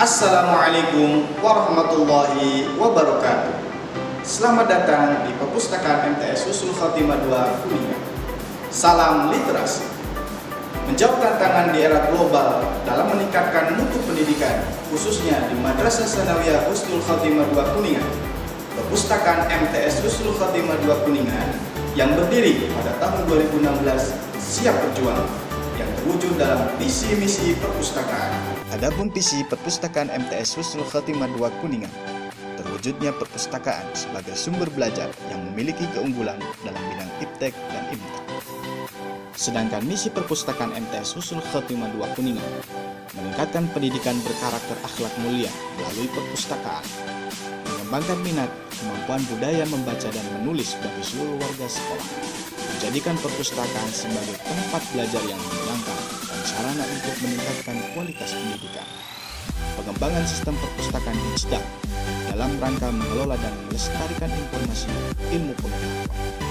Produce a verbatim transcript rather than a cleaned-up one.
Assalamualaikum warahmatullahi wabarakatuh. Selamat datang di Perpustakaan M T S Husnul Khotimah dua Kuningan. Salam literasi. Menjawab tantangan di era global dalam meningkatkan mutu pendidikan, khususnya di Madrasah Tsanawiyah Husnul Khotimah dua Kuningan. Perpustakaan M T S Husnul Khotimah dua Kuningan yang berdiri pada tahun dua ribu enam belas siap berjuang yang terwujud dalam visi misi perpustakaan. Adapun visi Perpustakaan M T S Husnul Khotimah dua Kuningan, terwujudnya perpustakaan sebagai sumber belajar yang memiliki keunggulan dalam bidang IPTEK dan IMTAK. Sedangkan misi Perpustakaan M T S Husnul Khotimah dua Kuningan, meningkatkan pendidikan berkarakter akhlak mulia melalui perpustakaan, mengembangkan minat, kemampuan budaya membaca dan menulis bagi seluruh warga sekolah, menjadikan perpustakaan sebagai tempat belajar yang menyenangkan, sarana untuk meningkatkan kualitas pendidikan. Pengembangan sistem perpustakaan digital dalam rangka mengelola dan melestarikan informasi ilmu pengetahuan.